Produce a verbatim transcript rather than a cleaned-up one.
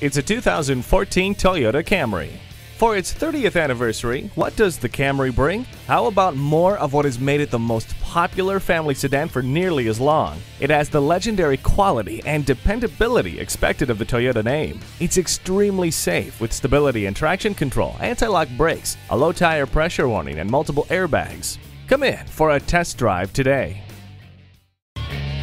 It's a two thousand fourteen Toyota Camry. For its thirtieth anniversary, what does the Camry bring? How about more of what has made it the most popular family sedan for nearly as long? It has the legendary quality and dependability expected of the Toyota name. It's extremely safe with stability and traction control, anti-lock brakes, a low tire pressure warning, and multiple airbags. Come in for a test drive today.